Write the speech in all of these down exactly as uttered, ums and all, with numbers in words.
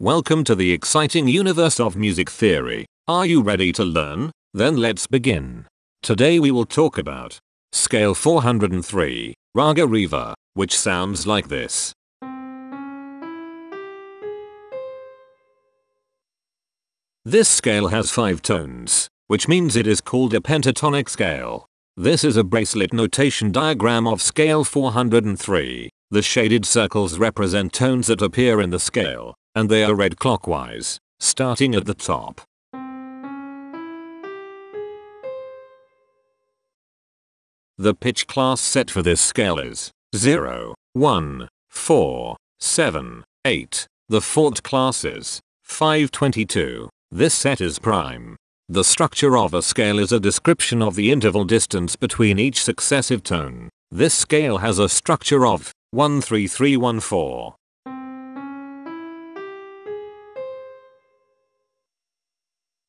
Welcome to the exciting universe of music theory. Are you ready to learn? Then let's begin. Today we will talk about Scale four hundred three, Raga Reva, which sounds like this. This scale has five tones, which means it is called a pentatonic scale. This is a bracelet notation diagram of Scale four hundred three. The shaded circles represent tones that appear in the scale, and they are read clockwise, starting at the top. The pitch class set for this scale is zero, one, four, seven, eight. The fourth class is five twenty-two. This set is prime. The structure of a scale is a description of the interval distance between each successive tone. This scale has a structure of one three three one four.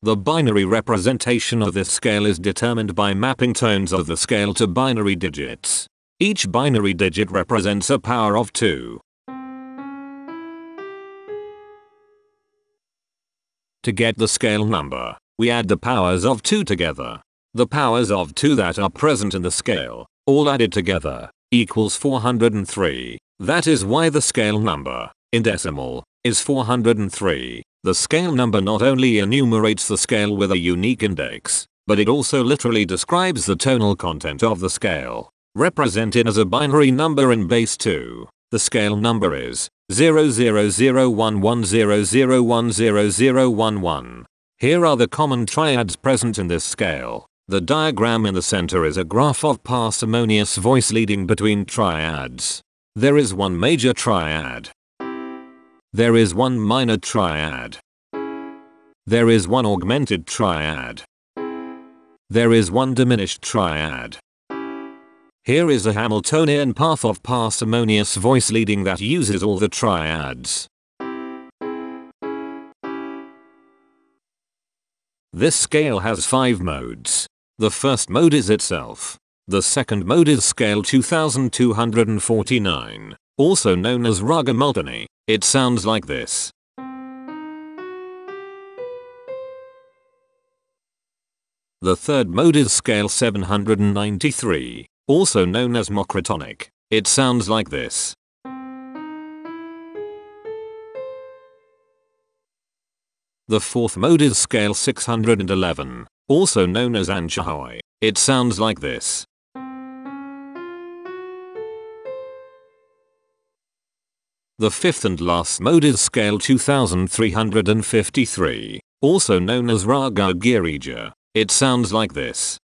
The binary representation of this scale is determined by mapping tones of the scale to binary digits. Each binary digit represents a power of two. To get the scale number, we add the powers of two together. The powers of two that are present in the scale, all added together, equals four hundred three. That is why the scale number, in decimal, is four hundred three. The scale number not only enumerates the scale with a unique index, but it also literally describes the tonal content of the scale, represented as a binary number in base two. The scale number is zero zero zero one one zero zero one zero zero one one. Here are the common triads present in this scale. The diagram in the center is a graph of parsimonious voice leading between triads. There is one major triad. There is one minor triad. There is one augmented triad. There is one diminished triad. Here is a Hamiltonian path of parsimonious voice leading that uses all the triads. This scale has five modes. The first mode is itself. The second mode is Scale two thousand two hundred forty-nine, also known as Raga Multani. It sounds like this. The third mode is Scale seven hundred ninety-three, also known as Mokratonic. It sounds like this. The fourth mode is Scale six hundred eleven, also known as Anchohoy. It sounds like this. The fifth and last mode is Scale two thousand three hundred fifty-three, also known as Raga Girija. It sounds like this.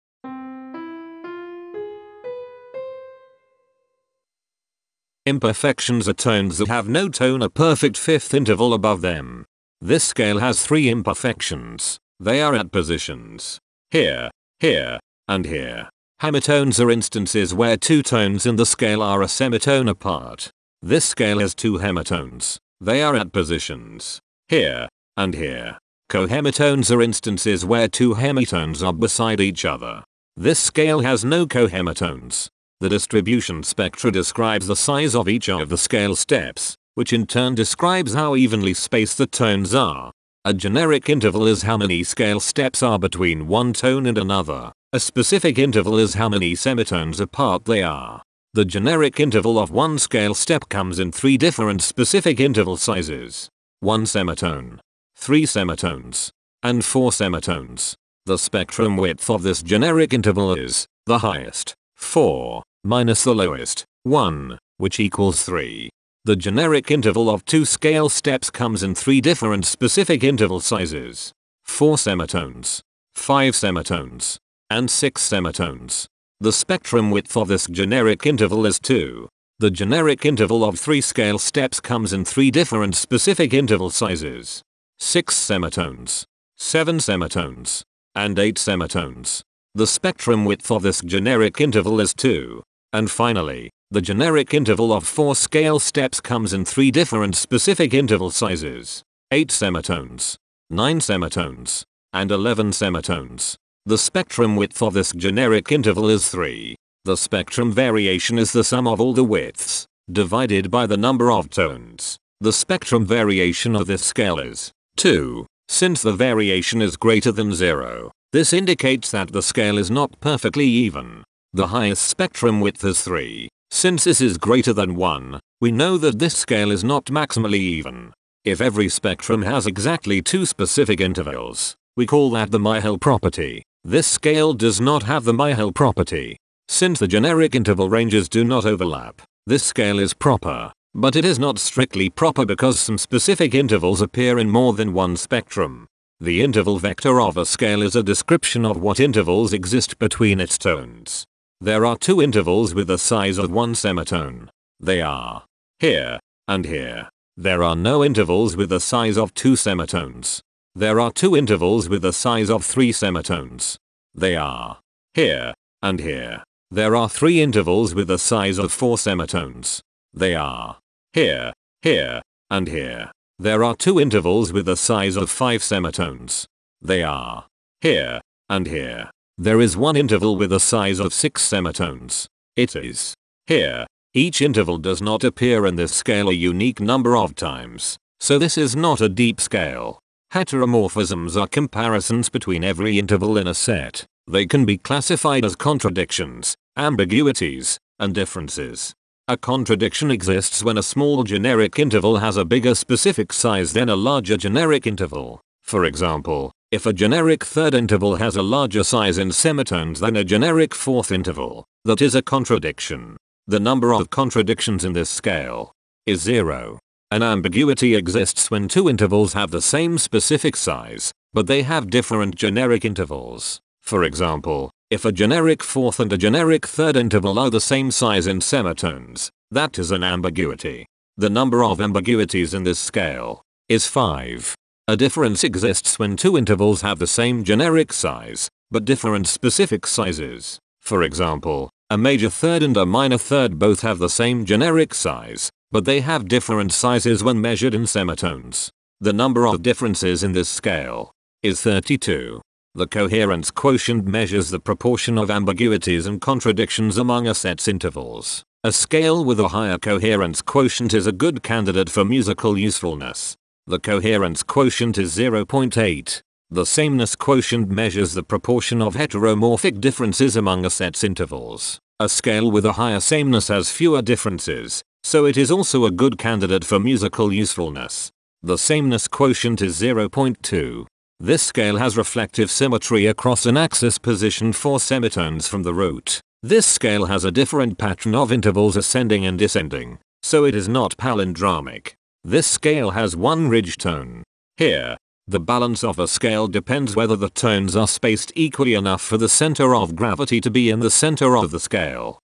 Imperfections are tones that have no tone or perfect fifth interval above them. This scale has three imperfections. They are at positions here, here, and here. Hemitones are instances where two tones in the scale are a semitone apart. This scale has two hemitones. They are at positions here and here. Cohemitones are instances where two hemitones are beside each other. This scale has no cohemitones. The distribution spectra describes the size of each of the scale steps, which in turn describes how evenly spaced the tones are. A generic interval is how many scale steps are between one tone and another. A specific interval is how many semitones apart they are. The generic interval of one scale step comes in three different specific interval sizes: one semitone, three semitones, and four semitones. The spectrum width of this generic interval is the highest, four, minus the lowest, one, which equals three. The generic interval of two scale steps comes in three different specific interval sizes: four semitones, five semitones, and six semitones. The spectrum width of this generic interval is two. The generic interval of three scale steps comes in three different specific interval sizes: six semitones, seven semitones, and eight semitones. The spectrum width of this generic interval is two. And finally, the generic interval of four scale steps comes in three different specific interval sizes: eight semitones, nine semitones, and eleven semitones. The spectrum width of this generic interval is three. The spectrum variation is the sum of all the widths, divided by the number of tones. The spectrum variation of this scale is two. Since the variation is greater than zero, this indicates that the scale is not perfectly even. The highest spectrum width is three. Since this is greater than one, we know that this scale is not maximally even. If every spectrum has exactly two specific intervals, we call that the Myhill property. This scale does not have the Myhill property. Since the generic interval ranges do not overlap, this scale is proper, but it is not strictly proper because some specific intervals appear in more than one spectrum. The interval vector of a scale is a description of what intervals exist between its tones. There are two intervals with the size of one semitone. They are here and here. There are no intervals with the size of two semitones. There are two intervals with the size of three semitones. They are here and here. There are three intervals with the size of four semitones. They are here, here, and here. There are two intervals with the size of five semitones. They are here and here. There is one interval with the size of six semitones. It is here. Each interval does not appear in this scale a unique number of times, so this is not a deep scale. Heteromorphisms are comparisons between every interval in a set. They can be classified as contradictions, ambiguities, and differences. A contradiction exists when a small generic interval has a bigger specific size than a larger generic interval. For example, if a generic third interval has a larger size in semitones than a generic fourth interval, that is a contradiction. The number of contradictions in this scale is zero. An ambiguity exists when two intervals have the same specific size, but they have different generic intervals. For example, if a generic fourth and a generic third interval are the same size in semitones, that is an ambiguity. The number of ambiguities in this scale is five. A difference exists when two intervals have the same generic size, but different specific sizes. For example, a major third and a minor third both have the same generic size, but they have different sizes when measured in semitones. The number of differences in this scale is thirty-two. The coherence quotient measures the proportion of ambiguities and contradictions among a set's intervals. A scale with a higher coherence quotient is a good candidate for musical usefulness. The coherence quotient is zero point eight. The sameness quotient measures the proportion of heteromorphic differences among a set's intervals. A scale with a higher sameness has fewer differences, so it is also a good candidate for musical usefulness. The sameness quotient is zero point two. This scale has reflective symmetry across an axis positioned four semitones from the root. This scale has a different pattern of intervals ascending and descending, so it is not palindromic. This scale has one ridge tone. Here, the balance of a scale depends whether the tones are spaced equally enough for the center of gravity to be in the center of the scale.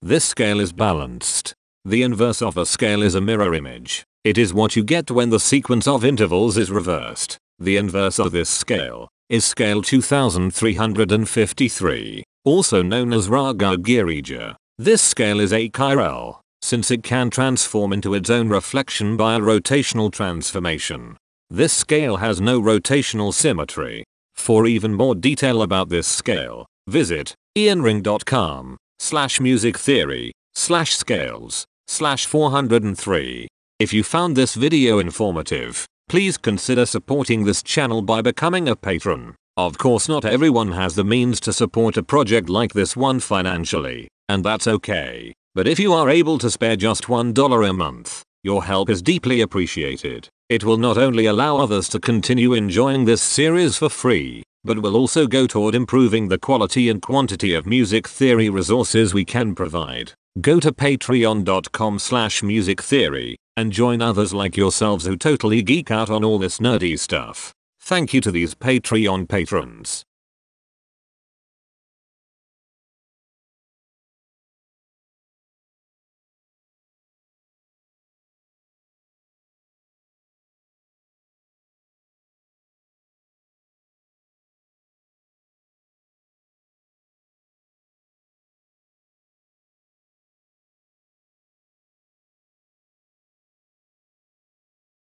This scale is balanced. The inverse of a scale is a mirror image. It is what you get when the sequence of intervals is reversed. The inverse of this scale is scale two thousand three hundred fifty-three, also known as Raga Girija. This scale is achiral, since it can transform into its own reflection by a rotational transformation. This scale has no rotational symmetry. For even more detail about this scale, visit ianring.com slash music theory slash scales slash four hundred three. If you found this video informative, please consider supporting this channel by becoming a patron. Of course, not everyone has the means to support a project like this one financially, and that's okay. But if you are able to spare just one dollar a month, your help is deeply appreciated. It will not only allow others to continue enjoying this series for free, but will also go toward improving the quality and quantity of music theory resources we can provide. Go to patreon.com slash music theory, and join others like yourselves who totally geek out on all this nerdy stuff. Thank you to these Patreon patrons.